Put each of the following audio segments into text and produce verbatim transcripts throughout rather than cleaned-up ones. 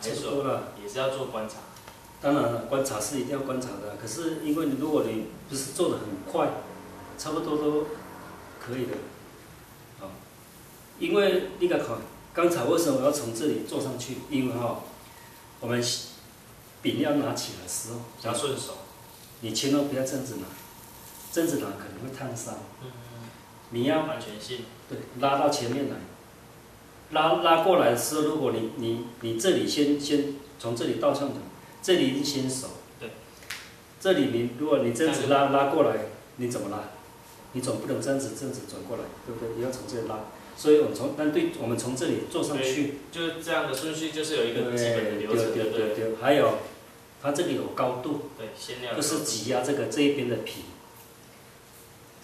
还是说也是要做观察？当然了，观察是一定要观察的。可是因为你如果你不是做的很快，差不多都可以的。啊、哦，因为你看，刚才为什么我要从这里坐上去？因为哈、哦，我们饼要拿起来的时候比较顺手，你千万不要这样子拿，这样子拿可能会烫伤。嗯嗯。你要安全性。对，拉到前面来。 拉拉过来的时候，如果你你你这里先先从这里倒上来，这里是先手。对。这里你如果你这样子拉拉过来，你怎么拉？你总不能这样子这样子转过来，对不对？你要从这里拉。所以我们从但对我们从这里坐上去，就是这样的顺序，就是有一个基本的流程。对对对对。还有，它这里有高度。对，先要。就是挤压这个这一边的皮。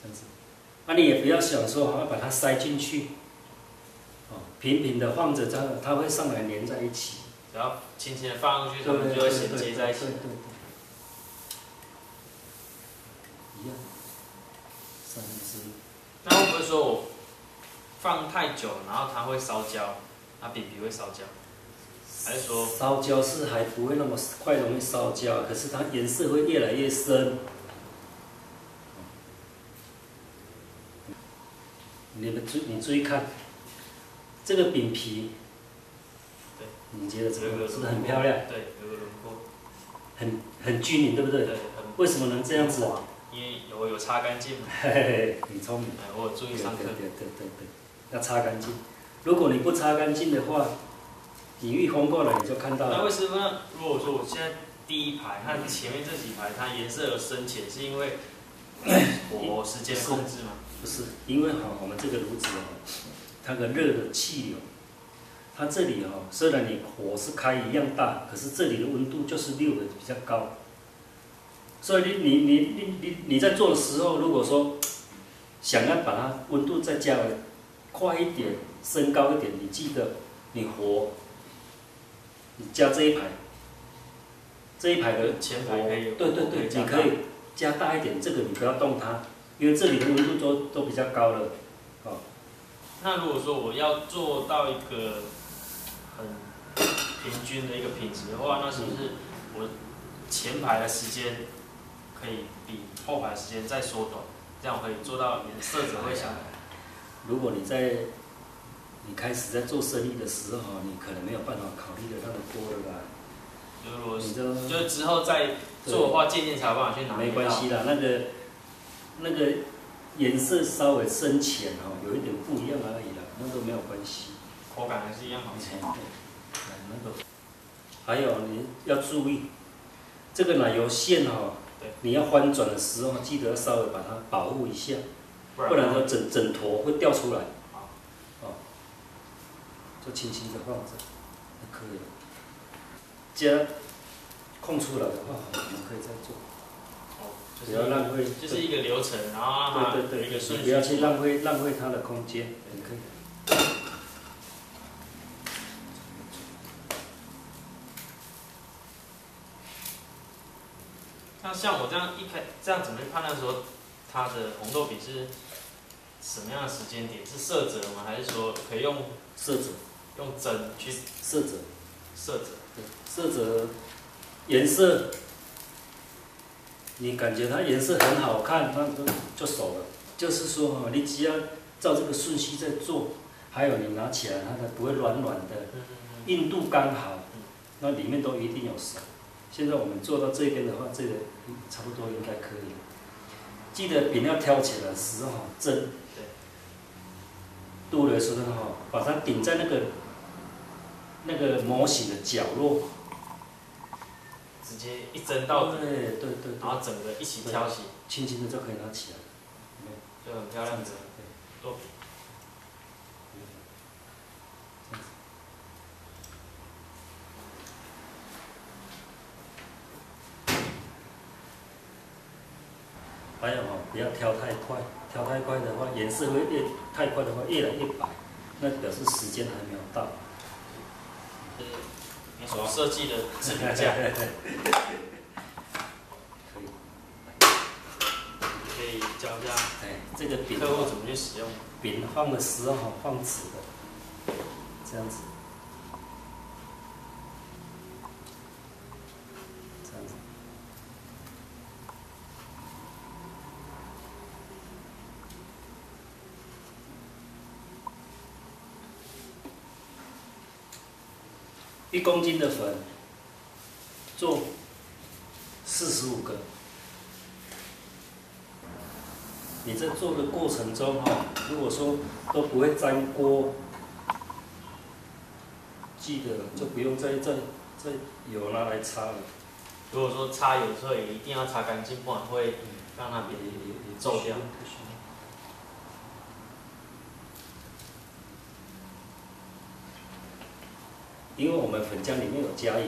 这样子，那、啊、你也不要想说好像把它塞进去。 平平的放着，它它会上来粘在一起。然后轻轻的放上去，它们就会衔接在一起。对对对。一样，三分之一。那会不会说我放太久，然后它会烧焦？它饼皮会烧焦？还是说烧焦是还不会那么快容易烧焦，可是它颜色会越来越深。你们注你注意看。 这个饼皮，对，你觉得怎么样？是不是很漂亮？对，有个轮廓，很很均匀，对不对？对，为什么能这样子啊？因为我有擦干净嘛。嘿嘿，你聪明。哎，我有注意上课。对对对对对，要擦干净。如果你不擦干净的话，你一风过来你就看到了。那为什么？如果说我现在第一排和前面这几排它颜色有深浅，是因为我时间控制吗？不是，因为哈，我们这个炉子哦。 它的热的气流，它这里哦，虽然你火是开一样大，可是这里的温度就是六的比较高，所以你你你你你你在做的时候，如果说想要把它温度再加快一点、升高一点，你记得你火，你加这一排，这一排的前排可以，对对对，你可以加大一点，这个你不要动它，因为这里的温度都都比较高了，哦。 那如果说我要做到一个很平均的一个品质的话，那是不是我前排的时间可以比后排时间再缩短？这样我可以做到你的色泽会下来。如果你在你开始在做生意的时候，你可能没有办法考虑的那么多了吧？就是就之后再做的话，渐渐才有办法去拿。没关系啦，那个那个。 颜色稍微深浅哦，有一点不一样而已啦，那都没有关系，口感还是一样好吃。那个，还有你要注意，这个奶油馅哦，你要翻转的时候记得稍微把它保护一下，不然它整整坨会掉出来。哦，就轻轻的放着，就可以了。加空出来的话，我们可以再做。 不要浪费，就是一个流程，然后对对对，一个顺序，不要去浪费浪费它的空间，你可以。那像我这样一开，这样怎么去判断说它的红豆饼是什么样的时间点？是色泽吗？还是说可以用色泽、用针去色泽、色泽、色泽、颜色？ 你感觉它颜色很好看，那就就熟了。就是说哈，你只要照这个顺序在做，还有你拿起来它才不会软软的，硬度刚好，那里面都一定有熟。现在我们做到这边的话，这个差不多应该可以了。记得饼要挑起来的时候，针，多的时候哈，把它顶在那个那个模型的角落。 直接一针到底，对对 对, 对，然后整个一起挑起，轻轻的就可以拿起来，就很漂亮的作品。还有哦，不要挑太快，挑太快的话，颜色会越太快的话越来越白，那表示时间还没有到。 你所设计的制品架，可以教一下，哎，这个饼客户怎么去使用？饼放的时候放纸的，这样子，一公斤的粉做四十五个。你在做的过程中哈，如果说都不会粘锅，记得就不用再再再油拿来擦了。如果说擦油的时候也一定要擦干净，不然会让它别皱掉。 因为我们粉浆里面有加油，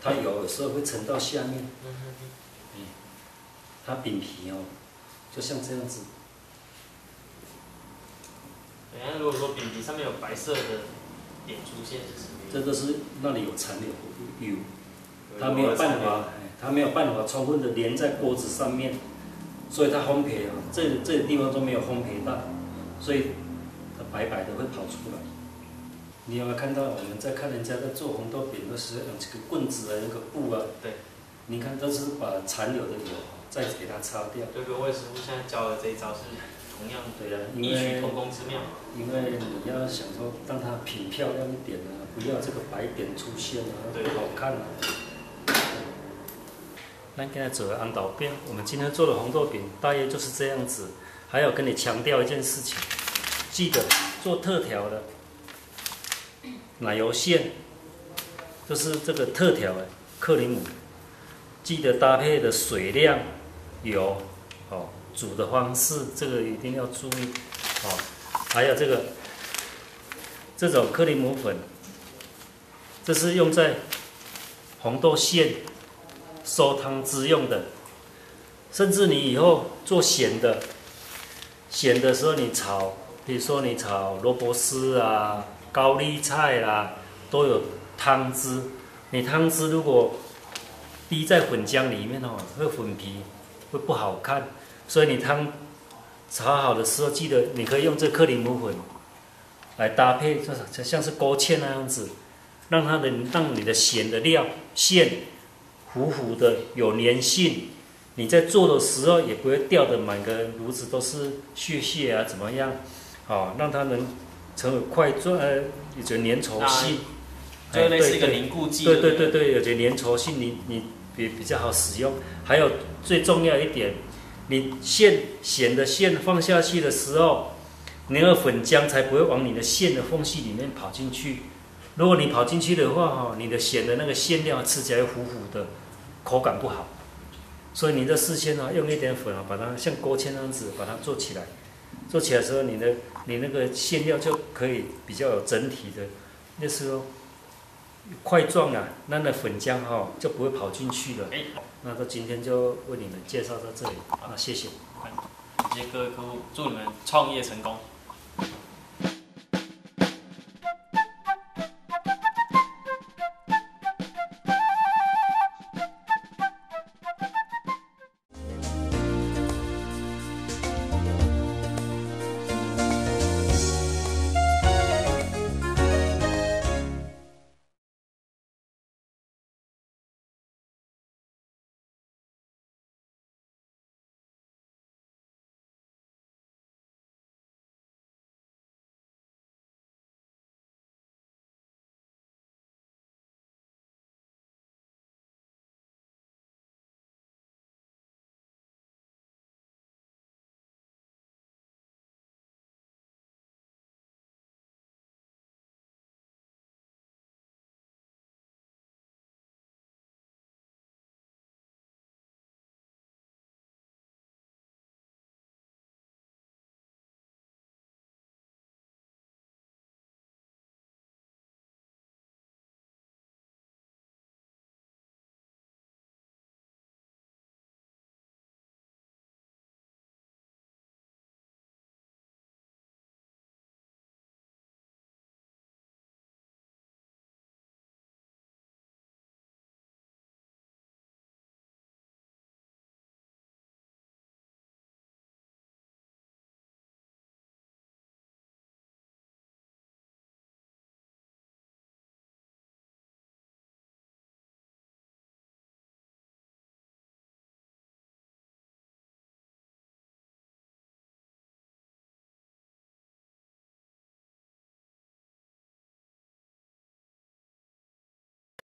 它油有时候会沉到下面，嗯、它饼皮哦，就像这样子。等下如果说饼皮上面有白色的点出现，是什么？这都是那里有残留油，它没有办法，它没有办法充分的连在锅子上面，所以它烘焙啊，这这地方都没有烘焙到，所以它白白的会跑出来。 你有没有看到我们在看人家在做红豆饼的时候，用这个棍子啊，那个布啊？对。你看，都是把残留的油再给它擦掉。对，各位师傅现在教的这一招是同样的，异曲同工之妙。因为你要想说让它品漂亮一点啊，不要这个白点出现啊，不好看啊。那今天做的红豆饼，我们今天做的红豆饼大约就是这样子。还有跟你强调一件事情，记得做特调的。 奶油馅，就是这个特调的克里姆，记得搭配的水量、油，哦，煮的方式这个一定要注意，哦，还有这个这种克里姆粉，这是用在红豆馅收汤汁用的，甚至你以后做咸的，咸的时候你炒，比如说你炒萝卜丝啊。 高丽菜啦，都有汤汁。你汤汁如果滴在粉浆里面哦，会粉皮会不好看。所以你汤炒好的时候，记得你可以用这克里姆粉来搭配，就像是勾芡那样子，让它的让你的咸的料馅糊糊的有粘性。你在做的时候也不会掉的满个炉子都是屑屑啊，怎么样？哦，让它能。 成为块状，呃，有着粘稠性，就类似一个凝固剂。对对对对，有着粘稠性，你你比比较好使用。还有最重要一点，你馅咸的馅放下去的时候，你那个粉浆才不会往你的馅的缝隙里面跑进去。如果你跑进去的话，哈，你的咸的那个馅料吃起来糊糊的，口感不好。所以你的事先呢、啊，用一点粉啊，把它像勾芡那样子把它做起来。 做起来的时候，你的你那个馅料就可以比较有整体的，那时候块状啊，那那粉浆哈、哦、就不会跑进去了。欸、那到今天就为你们介绍到这里，那谢谢，感谢各位客户，祝你们创业成功。